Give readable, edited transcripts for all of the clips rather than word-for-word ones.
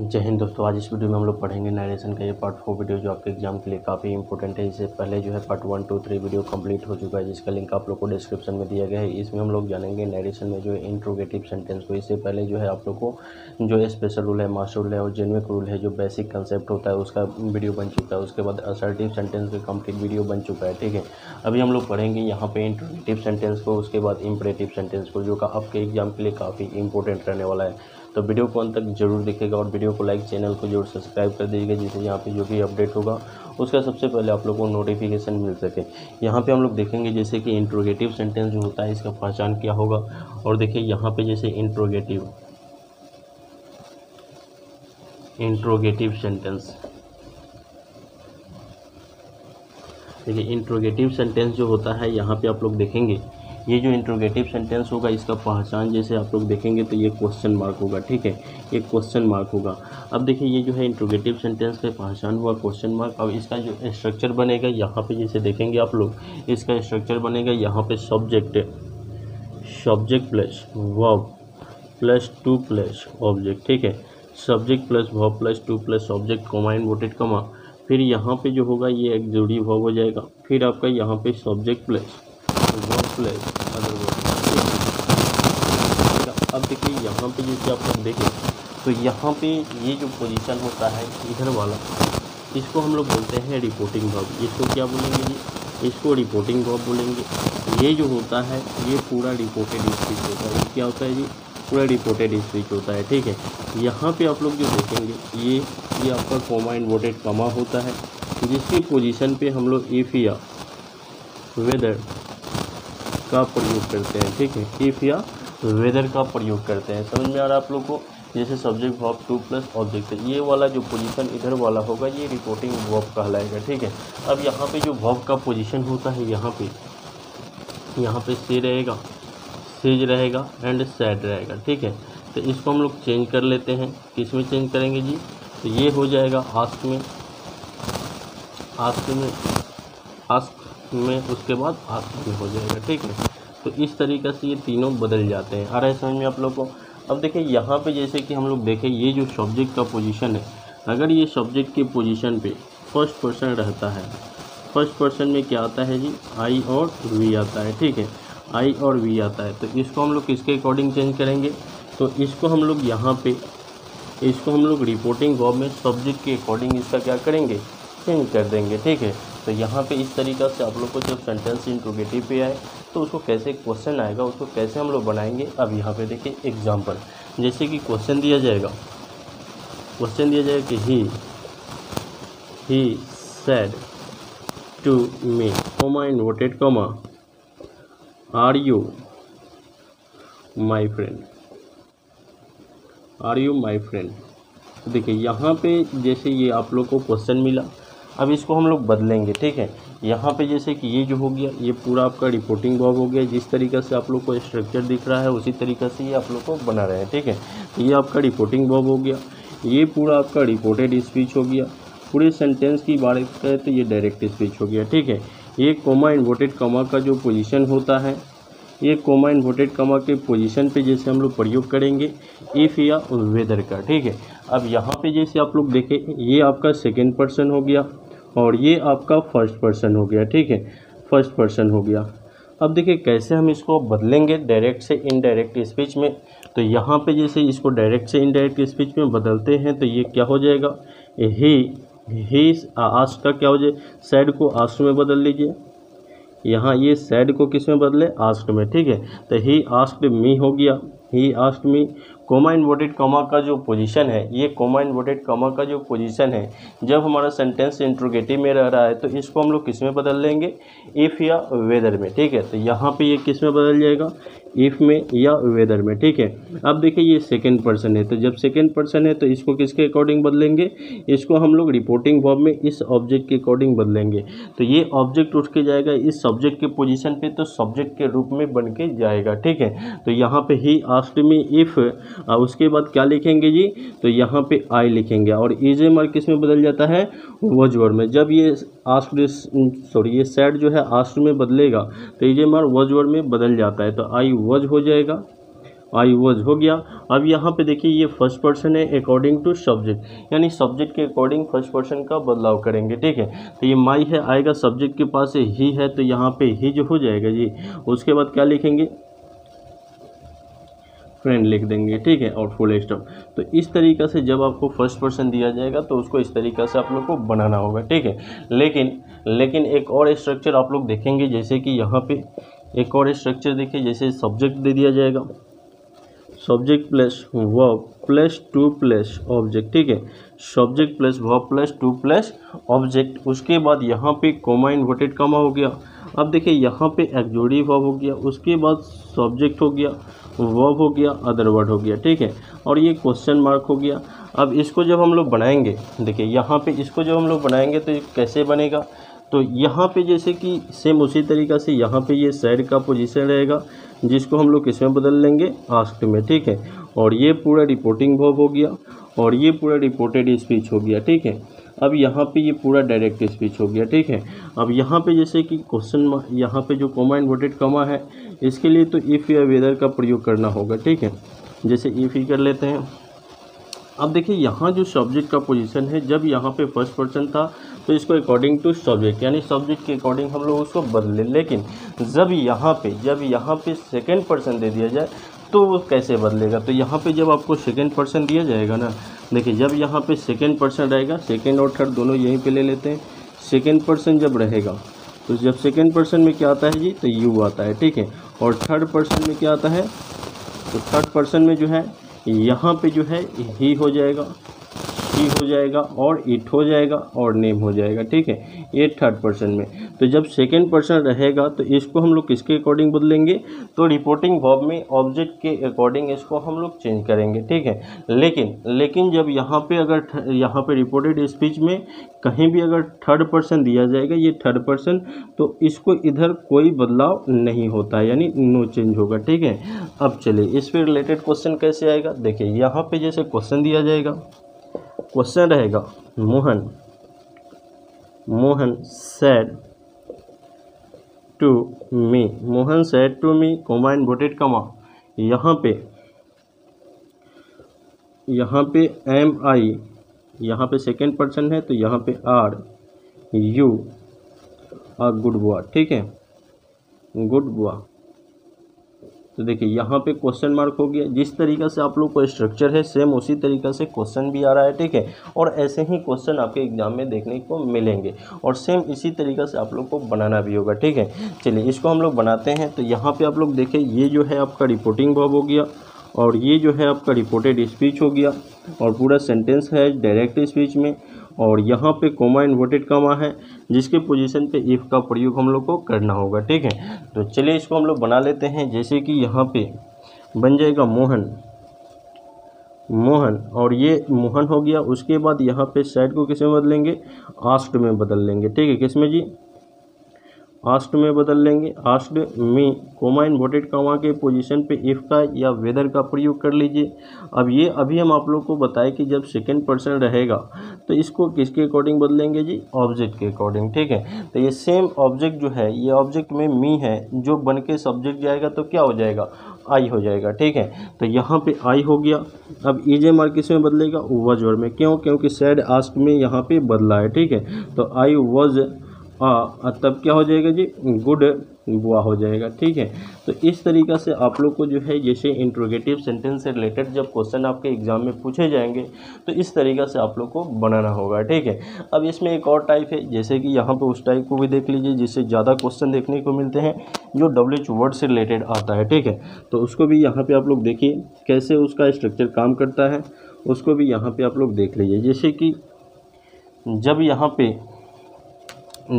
जय हिंद दोस्तों, आज इस वीडियो में हम लोग पढ़ेंगे नरेशन का ये पार्ट 4 वीडियो जो आपके एग्जाम के लिए काफ़ी इंपॉर्टेंट है। इससे पहले जो है पार्ट 1, 2, 3 वीडियो कंप्लीट हो चुका है, जिसका लिंक आप लोग को डिस्क्रिप्शन में दिया गया है। इसमें हम लोग जानेंगे नरेशन में जो है इंट्रोगेटिव सेंटेंस को। इससे पहले जो है आप लोग को जो स्पेशल रूल है, मास्टर रूल है और जेनविक रूल है, जो बेसिक कंसेप्ट होता है उसका वीडियो बन चुका है। उसके बाद असर्टिव सेंटेंस का कंप्लीट वीडियो बन चुका है, ठीक है। अभी हम लोग पढ़ेंगे यहाँ पर इंट्रोगेटिव सेंटेंस को, उसके बाद इंपरेटिव सेंटेंस को, जो आपके एग्जाम के लिए काफ़ी इंपॉर्टेंट रहने वाला है। तो वीडियो को अंत तक जरूर देखिएगा और वीडियो को लाइक, चैनल को जरूर सब्सक्राइब कर दीजिएगा, जिससे यहाँ पे जो भी अपडेट होगा उसका सबसे पहले आप लोगों को नोटिफिकेशन मिल सके। यहाँ पे हम लोग देखेंगे जैसे कि इंट्रोगेटिव सेंटेंस जो होता है इसका पहचान क्या होगा। और देखिए यहाँ पे जैसे इंट्रोगेटिव सेंटेंस, देखिए इंट्रोगेटिव सेंटेंस जो होता है यहाँ पे आप लोग देखेंगे ये जो इंट्रोगेटिव सेंटेंस होगा इसका पहचान जैसे आप लोग देखेंगे तो ये क्वेश्चन मार्क होगा, ठीक है, ये क्वेश्चन मार्क होगा। अब देखिए ये जो है इंट्रोगेटिव सेंटेंस का पहचान हुआ क्वेश्चन मार्क। अब इसका जो स्ट्रक्चर बनेगा यहाँ पे जैसे देखेंगे आप लोग, इसका स्ट्रक्चर बनेगा यहाँ पे subject plus verb plus to plus object, ठीक है। Subject plus verb plus to plus object comma inverted comma, फिर यहाँ पर जो होगा ये एक्जिक्यूटिव वर्ब हो जाएगा, फिर आपका यहाँ पर subject plus verb plus other verb. अब देखिए यहाँ पे जैसे आप लोग देखें तो यहाँ पे ये जो पोजीशन होता है इधर वाला, इसको हम लोग बोलते हैं रिपोर्टिंग वर्ब। इसको क्या बोलेंगे जी? इसको रिपोर्टिंग वर्ब बोलेंगे। ये जो होता है ये पूरा रिपोर्टेड स्पीच होता है। क्या होता है जी? पूरा रिपोर्टेड स्पीच होता है, ठीक है। यहाँ पे आप लोग जो देखेंगे ये आपका कॉमा इनवर्टेड कॉमा होता है, जिसकी पोजीशन पे हम लोग इफ या वेदर का प्रयोग करते हैं, ठीक है। इफ या वेदर का प्रयोग करते हैं, समझ में आ रहा है आप लोग को। जैसे subject verb to plus object, ये वाला जो पोजीशन इधर वाला होगा ये रिपोर्टिंग वर्ब कहलाएगा, ठीक है। अब यहाँ पे जो वर्ब का पोजीशन होता है यहाँ पे से रहेगा, सेज रहेगा एंड सैड रहेगा, ठीक है। तो इसको हम लोग चेंज कर लेते हैं। किस में चेंज करेंगे जी? तो ये हो जाएगा आस्क में उसके बाद आस्क में हो जाएगा, ठीक है। तो इस तरीके से ये तीनों बदल जाते हैं। आ रहा है समझ में आप लोग को? अब देखिए यहाँ पे जैसे कि हम लोग देखें ये जो सब्जेक्ट का पोजीशन है, अगर ये सब्जेक्ट की पोजीशन पे फर्स्ट पर्सन रहता है, फर्स्ट पर्सन में क्या आता है जी? आई और वी आता है, ठीक है, आई और वी आता है। तो इसको हम लोग किसके अकॉर्डिंग चेंज करेंगे? तो इसको हम लोग यहाँ पर, इसको हम लोग रिपोर्टिंग वर्ब में सब्जेक्ट के अकॉर्डिंग इसका क्या करेंगे? चेंज कर देंगे, ठीक है। तो यहाँ पे इस तरीक़ा से आप लोग को जब सेंटेंस इंट्रोगेटिव पे आए तो उसको कैसे क्वेश्चन आएगा, उसको कैसे हम लोग बनाएंगे। अब यहाँ पे देखिए एग्जांपल, जैसे कि क्वेश्चन दिया जाएगा कि he said to me comma inverted comma are you my friend. देखिए यहाँ पे जैसे ये आप लोग को क्वेश्चन मिला, अब इसको हम लोग बदलेंगे, ठीक है। यहाँ पे जैसे कि ये जो हो गया ये पूरा आपका रिपोर्टिंग वर्ब हो गया। जिस तरीके से आप लोग को स्ट्रक्चर दिख रहा है उसी तरीके से ये आप लोग को बना रहे हैं, ठीक है। ये आपका रिपोर्टिंग वर्ब हो गया, ये पूरा आपका रिपोर्टेड स्पीच हो गया। पूरे सेंटेंस की बात करें तो ये डायरेक्ट स्पीच हो गया, ठीक है। ये कॉमा इनवर्टेड कॉमा का जो पोजीशन होता है, ये कॉमा इनवर्टेड कॉमा के पोजीशन पे जैसे हम लोग प्रयोग करेंगे इफ या वेदर का, ठीक है। अब यहाँ पे जैसे आप लोग देखें ये आपका सेकंड पर्सन हो गया और ये आपका फर्स्ट पर्सन हो गया, ठीक है, फर्स्ट पर्सन हो गया। अब देखिए कैसे हम इसको बदलेंगे डायरेक्ट से इनडायरेक्ट स्पीच में। तो यहाँ पे जैसे इसको डायरेक्ट से इनडायरेक्ट स्पीच में बदलते हैं तो ये क्या हो जाएगा? ही आस का क्या हो जाए? सैड को आस में बदल लीजिए। यहाँ ये सैड को किस में बदले? आस्क्ड में, ठीक है। तो ही आस्क्ड मी हो गया, he asked me. Comma inverted comma का जो पोजीशन है, ये कॉमा इनवर्टेड कॉमा का जो पोजीशन है जब हमारा सेंटेंस इंट्रोगेटिव में रह रहा है तो इसको हम लोग किस में बदल लेंगे? इफ़ या वेदर में, ठीक है। तो यहाँ पे ये किस में बदल जाएगा? इफ़ में या वेदर में, ठीक है। अब देखिए ये सेकंड पर्सन है, तो जब सेकंड पर्सन है तो इसको किसके अकॉर्डिंग बदलेंगे? इसको हम लोग रिपोर्टिंग वर्ब में इस ऑब्जेक्ट के अकॉर्डिंग बदलेंगे। तो ये ऑब्जेक्ट उठ के जाएगा इस सब्जेक्ट के पोजीशन पे, तो सब्जेक्ट के रूप में बन के जाएगा, ठीक है। तो यहाँ पे ही आस्ट में इफ़ उसके बाद क्या लिखेंगे जी? तो यहाँ पे आई लिखेंगे। और इज एम आर किस में बदल जाता है? वजवर्ड में। जब ये आस्ट सॉरी ये सैड जो है आस्ट में बदलेगा तो इज एम आर वजवर्ड में बदल जाता है। तो आई वज हो जाएगा आई वॉज हो गया। अब यहाँ पे देखिए ये फर्स्ट पर्सन है अकॉर्डिंग टू सब्जेक्ट, यानी सब्जेक्ट के अकॉर्डिंग फर्स्ट पर्सन का बदलाव करेंगे। ठीक है, तो ये माई है आएगा सब्जेक्ट के पास ही है तो यहाँ पे ही जो हो जाएगा जी। उसके बाद क्या लिखेंगे, फ्रेंड लिख देंगे। ठीक है, और फुल स्टॉप। तो इस तरीक़ा से जब आपको फर्स्ट पर्सन दिया जाएगा तो उसको इस तरीक़ा से आप लोग को बनाना होगा। ठीक है, लेकिन एक और स्ट्रक्चर आप लोग देखेंगे, जैसे कि यहाँ पे एक और स्ट्रक्चर देखिए, जैसे सब्जेक्ट दे दिया जाएगा, subject plus verb plus to plus object. ठीक है, subject plus verb plus to plus object. उसके बाद यहाँ पे कोमा इन्वर्टेड कॉमा हो गया। अब देखिए यहाँ पे एक्सोडियम वर्ब हो गया, उसके बाद सब्जेक्ट हो गया, वर्ब हो गया, अदर वर्ड हो गया। ठीक है, और ये क्वेश्चन मार्क हो गया। अब इसको जब हम लोग बनाएंगे, देखिए यहाँ पे इसको जब हम लोग बनाएंगे तो कैसे बनेगा, तो यहाँ पे जैसे कि सेम उसी तरीक़ा से यहाँ पे ये साइड का पोजीशन रहेगा, जिसको हम लोग किस में बदल लेंगे, आस्क्ड में। ठीक है, और ये पूरा रिपोर्टिंग वर्ब हो गया, और ये पूरा रिपोर्टेड स्पीच हो गया। ठीक है, अब यहाँ पे ये पूरा डायरेक्ट स्पीच हो गया। ठीक है, अब यहाँ पे जैसे कि क्वेश्चन, यहाँ पे जो कोमा इन्वर्टेड कॉमा है, इसके लिए तो इफ़ या वेदर का प्रयोग करना होगा। ठीक है, जैसे इफ़ ही कर लेते हैं। अब देखिए यहाँ जो सब्जेक्ट का पोजीशन है, जब यहाँ पे फर्स्ट पर्सन था तो इसको अकॉर्डिंग टू सब्जेक्ट, यानी सब्जेक्ट के अकॉर्डिंग हम लोग उसको बदले। लेकिन जब यहाँ पे सेकेंड पर्सन दे दिया जाए तो वो कैसे बदलेगा, तो यहाँ पे जब आपको सेकेंड पर्सन दिया जाएगा ना, देखिए जब यहाँ पे सेकेंड पर्सन रहेगा, सेकेंड और थर्ड दोनों यहीं पे ले लेते हैं। सेकेंड पर्सन जब रहेगा तो जब सेकेंड पर्सन में क्या आता है जी, तो यू आता है। ठीक है, और थर्ड पर्सन में क्या आता है, तो थर्ड पर्सन में जो है यहाँ पे जो है ही हो जाएगा, शी हो जाएगा, और इट हो जाएगा, और नेम हो जाएगा। ठीक है, ये थर्ड पर्सन में। तो जब सेकेंड पर्सन रहेगा तो इसको हम लोग किसके अकॉर्डिंग बदलेंगे, तो रिपोर्टिंग वर्ब में ऑब्जेक्ट के अकॉर्डिंग इसको हम लोग चेंज करेंगे। ठीक है, लेकिन जब यहाँ पे अगर यहाँ पे रिपोर्टेड स्पीच में कहीं भी अगर थर्ड पर्सन दिया जाएगा, ये थर्ड पर्सन, तो इसको इधर कोई बदलाव नहीं होता है, यानी नो चेंज होगा। ठीक है, अब चलिए इस पर रिलेटेड क्वेश्चन कैसे आएगा। देखिए यहाँ पे जैसे क्वेश्चन दिया जाएगा, क्वेश्चन रहेगा Mohan said to me comma inverted comma, यहाँ पे एम आई, यहाँ पे सेकेंड पर्सन है तो यहाँ पे आर यू और गुड बॉय। ठीक है, गुड बॉय। तो देखिए यहाँ पे क्वेश्चन मार्क हो गया। जिस तरीक़ा से आप लोग को स्ट्रक्चर है, सेम उसी तरीक़ा से क्वेश्चन भी आ रहा है। ठीक है, और ऐसे ही क्वेश्चन आपके एग्जाम में देखने को मिलेंगे, और सेम इसी तरीक़ा से आप लोग को बनाना भी होगा। ठीक है, चलिए इसको हम लोग बनाते हैं। तो यहाँ पे आप लोग देखें, ये जो है आपका रिपोर्टिंग वर्ब हो गया, और ये जो है आपका रिपोर्टेड स्पीच हो गया, और पूरा सेंटेंस है डायरेक्ट स्पीच में, और यहाँ पे कोमा इन्वर्टेड कॉमा है, जिसके पोजीशन पे इफ़ का प्रयोग हम लोग को करना होगा। ठीक है, तो चलिए इसको हम लोग बना लेते हैं। जैसे कि यहाँ पे बन जाएगा मोहन, और ये मोहन हो गया। उसके बाद यहाँ पे सेड को किस में बदलेंगे, आस्ट में बदल लेंगे। ठीक है, किस में जी, आस्ट में बदल लेंगे। Asked me comma inverted comma के पोजीशन पे इफ़ का या वेदर का प्रयोग कर लीजिए। अब ये अभी हम आप लोग को बताएं कि जब सेकेंड पर्सन रहेगा तो इसको किसके अकॉर्डिंग बदलेंगे जी, ऑब्जेक्ट के अकॉर्डिंग। ठीक है, तो ये सेम ऑब्जेक्ट जो है, ये ऑब्जेक्ट में मी है, जो बन के सब्जेक्ट जाएगा तो क्या हो जाएगा, आई हो जाएगा। ठीक है, तो यहाँ पे आई हो गया। अब ईजे मार्क किस में बदलेगा, वॉज वर्ड में। क्यों, क्योंकि सैड आस्ट में यहाँ पे बदला है। ठीक है, तो आई वॉज तब क्या हो जाएगा जी, गुड बुआ हो जाएगा। ठीक है, तो इस तरीक़ा से आप लोग को जो है, जैसे इंट्रोगेटिव सेंटेंस से रिलेटेड जब क्वेश्चन आपके एग्ज़ाम में पूछे जाएंगे तो इस तरीक़ा से आप लोग को बनाना होगा। ठीक है, अब इसमें एक और टाइप है, जैसे कि यहाँ पे उस टाइप को भी देख लीजिए, जिससे ज़्यादा क्वेश्चन देखने को मिलते हैं, जो WH वर्ड से रिलेटेड आता है। ठीक है, तो उसको भी यहाँ पर आप लोग देखिए कैसे उसका स्ट्रक्चर काम करता है, उसको भी यहाँ पर आप लोग देख लीजिए। जैसे कि जब यहाँ पर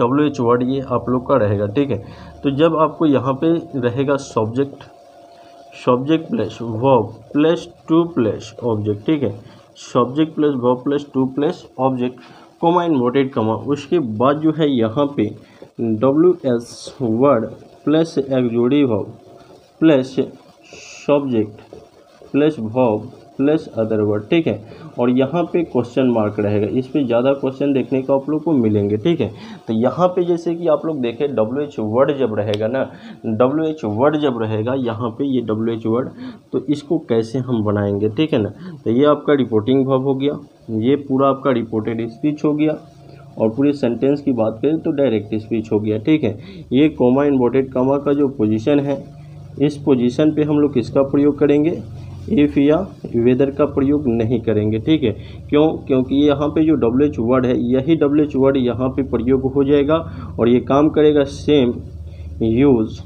WH वर्ड ये आप लोग का रहेगा, ठीक है, तो जब आपको यहाँ पे रहेगा subject plus verb plus to plus object. ठीक है, subject plus verb plus to plus object, comma inverted comma. उसके बाद जो है यहाँ पे WS word plus auxiliary verb plus subject plus verb plus other word, ठीक है। और यहाँ पे क्वेश्चन मार्क रहेगा, इस पर ज़्यादा क्वेश्चन देखने को आप लोग को मिलेंगे, ठीक है। तो यहाँ पे जैसे कि आप लोग देखें WH वर्ड जब रहेगा ना, WH वर्ड जब रहेगा यहाँ पे ये WH वर्ड, तो इसको कैसे हम बनाएंगे, ठीक है ना। तो ये आपका रिपोर्टिंग वर्ब हो गया, ये पूरा आपका रिपोर्टेड स्पीच हो गया, और पूरे सेंटेंस की बात करें तो डायरेक्ट स्पीच हो गया, ठीक है। ये कोमा इन्वर्टेड कॉमा का जो पोजीशन है, इस पोजीशन पे हम लोग किसका प्रयोग करेंगे, इफ़ या वेदर का प्रयोग नहीं करेंगे, ठीक है। क्यों? क्योंकि यहाँ पे जो WH वर्ड है, यही WH वर्ड यहाँ पे प्रयोग हो जाएगा और ये काम करेगा same use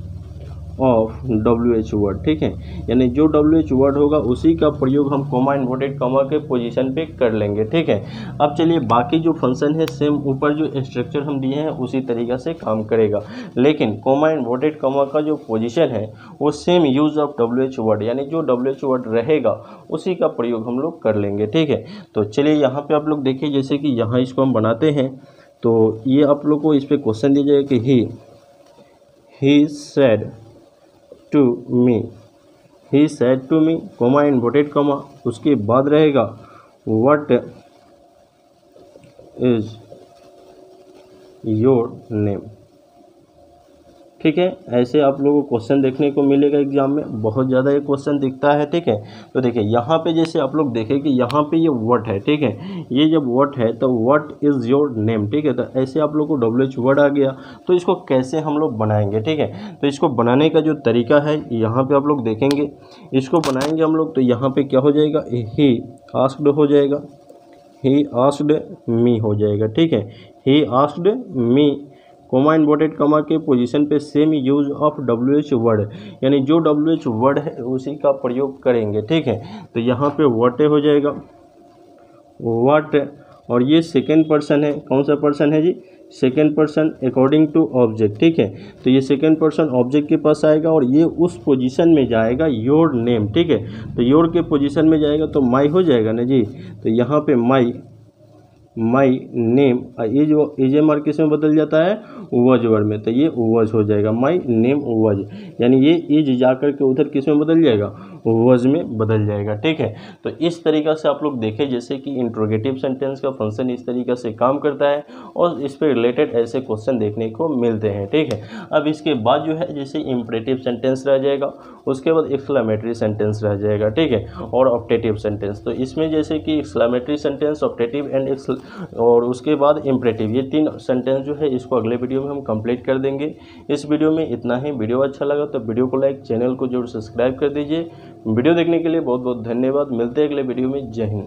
of WH word, ठीक है। यानी जो WH वर्ड होगा उसी का प्रयोग हम कॉमा इन्वर्टेड कॉमा के पोजीशन पे कर लेंगे, ठीक है। अब चलिए बाकी जो फंक्शन है सेम ऊपर जो स्ट्रक्चर हम दिए हैं उसी तरीके से काम करेगा, लेकिन कॉमा इन्वर्टेड कॉमा का जो पोजीशन है वो same use of WH word, यानी जो WH वर्ड रहेगा उसी का प्रयोग हम लोग कर लेंगे, ठीक है। तो चलिए यहाँ पर आप लोग देखिए, जैसे कि यहाँ इसको हम बनाते हैं तो ये आप लोग को इस पर क्वेश्चन दिया जाएगा कि he said to me, he said to me, comma inverted comma, उसके बाद रहेगा व्हाट इज योर नेम, ठीक है। ऐसे आप लोगों को क्वेश्चन देखने को मिलेगा एग्जाम में, बहुत ज़्यादा ये क्वेश्चन दिखता है, ठीक है। तो देखिए यहाँ पे जैसे आप लोग देखें कि यहाँ पे ये व्हाट है, ठीक है। ये जब व्हाट है तो व्हाट इज़ योर नेम, ठीक है। तो ऐसे आप लोगों को WH वर्ड आ गया, तो इसको कैसे हम लोग बनाएंगे, ठीक है। तो इसको बनाने का जो तरीका है यहाँ पर आप लोग देखेंगे, इसको बनाएंगे हम लोग तो यहाँ पर क्या हो जाएगा, ही आस्क्ड हो जाएगा, ही आस्क्ड मी हो जाएगा, ठीक है। He asked me, comma inverted comma के पोजीशन पे same use of WH word, यानी जो WH वर्ड है उसी का प्रयोग करेंगे, ठीक है। तो यहाँ पे व्हाट हो जाएगा, व्हाट, और ये सेकेंड पर्सन है, कौन सा पर्सन है जी, second person according to object, ठीक है। तो ये सेकेंड पर्सन ऑब्जेक्ट के पास आएगा और ये उस पोजीशन में जाएगा योर नेम, ठीक है। तो योर के पोजीशन में जाएगा तो माई हो जाएगा ना जी, तो यहाँ पे माई, माई नेम, ये जो एजएमआर किस में बदल जाता है, वज वर्ड में, तो ये वज हो जाएगा, माई नेम वज, यानी ये इज जाकर के उधर किस में बदल जाएगा, वज में बदल जाएगा, ठीक है। तो इस तरीक़ा से आप लोग देखें जैसे कि इंट्रोगेटिव सेंटेंस का फंक्शन इस तरीक़ा से काम करता है और इस पर रिलेटेड ऐसे क्वेश्चन देखने को मिलते हैं, ठीक है। अब इसके बाद जो है जैसे इंपरेटिव सेंटेंस रह जाएगा, उसके बाद एक्सक्लेमेटरी सेंटेंस रह जाएगा, ठीक है, और ऑप्टेटिव सेंटेंस। तो इसमें जैसे कि एक्सक्लेमेटरी सेंटेंस, ऑप्टेटिव एंड और उसके बाद इंपरेटिव, ये तीन सेंटेंस जो है इसको अगले वीडियो में हम कंप्लीट कर देंगे। इस वीडियो में इतना ही। वीडियो अच्छा लगा तो वीडियो को लाइक, चैनल को जरूर सब्सक्राइब कर दीजिए। वीडियो देखने के लिए बहुत बहुत धन्यवाद। मिलते हैं अगले वीडियो में। जय हिंद।